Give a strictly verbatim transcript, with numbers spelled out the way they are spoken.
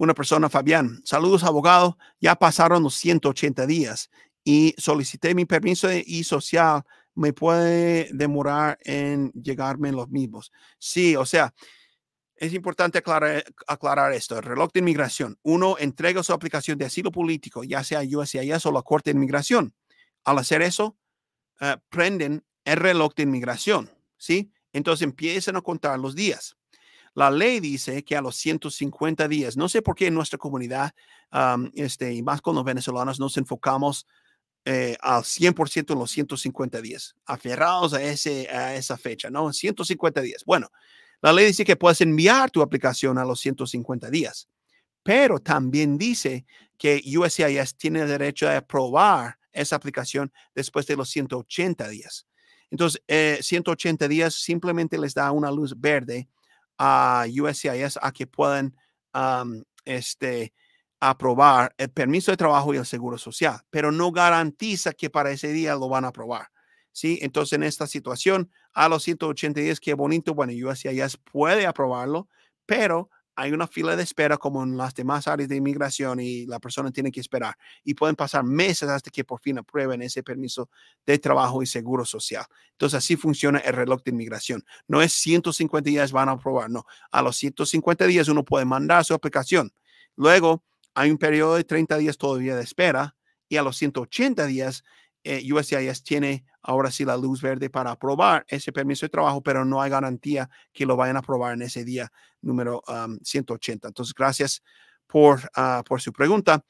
una persona, Fabián, saludos abogado, ya pasaron los ciento ochenta días y solicité mi permiso y social, me puede demorar en llegarme los mismos. Sí, o sea, es importante aclarar, aclarar esto. El reloj de inmigración. Uno entrega su aplicación de asilo político, ya sea U S C I S o la Corte de Inmigración. Al hacer eso, uh, prenden el reloj de inmigración, ¿sí? Entonces empiezan a contar los días. La ley dice que a los ciento cincuenta días, no sé por qué en nuestra comunidad, um, este, y más con los venezolanos, nos enfocamos eh, al cien por ciento en los ciento cincuenta días, aferrados a, ese, a esa fecha, ¿no? ciento cincuenta días. Bueno, la ley dice que puedes enviar tu aplicación a los ciento cincuenta días, pero también dice que U S C I S tiene derecho a aprobar esa aplicación después de los ciento ochenta días. Entonces, eh, ciento ochenta días simplemente les da una luz verde a U S C I S a que puedan um, este, aprobar el permiso de trabajo y el seguro social, pero no garantiza que para ese día lo van a aprobar. Sí, entonces en esta situación, a los ciento ochenta días, qué bonito, bueno, U S C I S puede aprobarlo, pero hay una fila de espera como en las demás áreas de inmigración y la persona tiene que esperar y pueden pasar meses hasta que por fin aprueben ese permiso de trabajo y seguro social. Entonces así funciona el reloj de inmigración. No es ciento cincuenta días van a aprobar, no. A los ciento cincuenta días uno puede mandar su aplicación. Luego hay un periodo de treinta días todavía de espera y a los ciento ochenta días Eh, U S C I S tiene ahora sí la luz verde para aprobar ese permiso de trabajo, pero no hay garantía que lo vayan a aprobar en ese día número um, ciento ochenta. Entonces, gracias por, uh, por su pregunta.